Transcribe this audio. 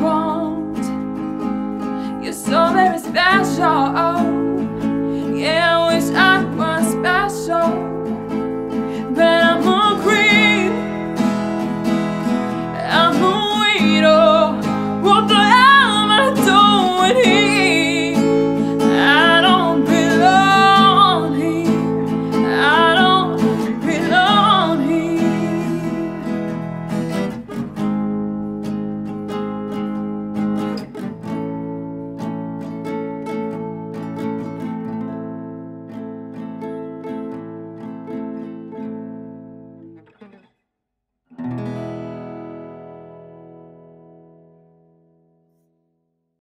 wronged. You're so very special.